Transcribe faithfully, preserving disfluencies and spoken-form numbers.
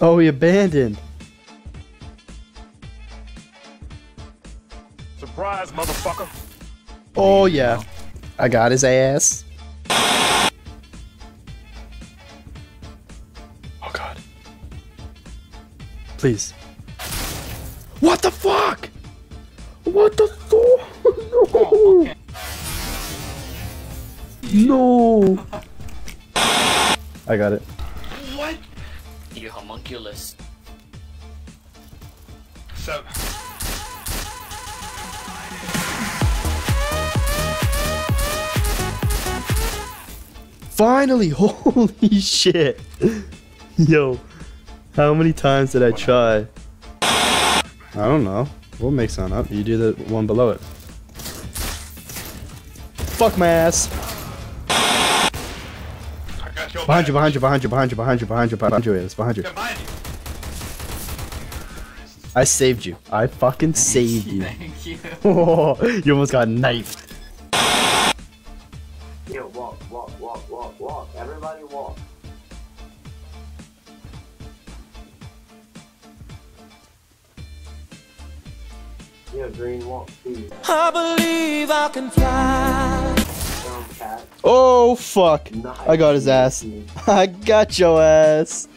Oh, he abandoned. Surprise, motherfucker. Oh, yeah. I got his ass. Oh, God. Please. What the fuck? What the fuck? No. Oh, okay. No. I got it. What? You homunculus. So. Finally, holy shit. Yo, how many times did I try? I don't know. We'll make some up. You do the one below it. Fuck my ass. Behind you, behind you, behind you, behind you, behind you, behind you, behind you, it's behind you. I saved you. I fucking saved you. Thank you. Oh, you almost got knifed. Yo, walk, walk, walk, walk, walk. Everybody walk. Yo, green, walk, please. I believe I can fly. Oh fuck, nice. I got his ass. I got your ass.